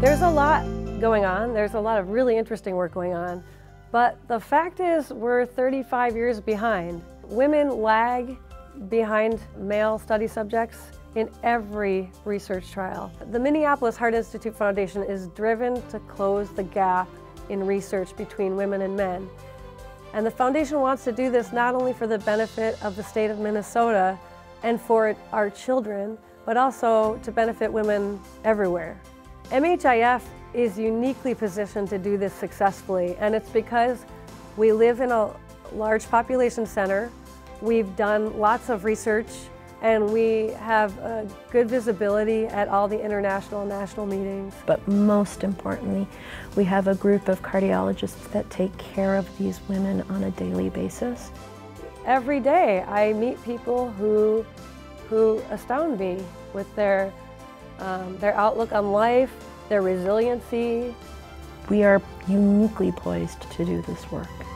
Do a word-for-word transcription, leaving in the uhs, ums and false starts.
There's a lot going on. There's a lot of really interesting work going on. But the fact is we're thirty-five years behind. Women lag behind male study subjects in every research trial. The Minneapolis Heart Institute Foundation is driven to close the gap in research between women and men. And the foundation wants to do this not only for the benefit of the state of Minnesota and for our children, but also to benefit women everywhere. M H I F is uniquely positioned to do this successfully, and it's because we live in a large population center, we've done lots of research, and we have a good visibility at all the international and national meetings. But most importantly, we have a group of cardiologists that take care of these women on a daily basis. Every day I meet people who, who astound me with their Um, their outlook on life, their resiliency. We are uniquely poised to do this work.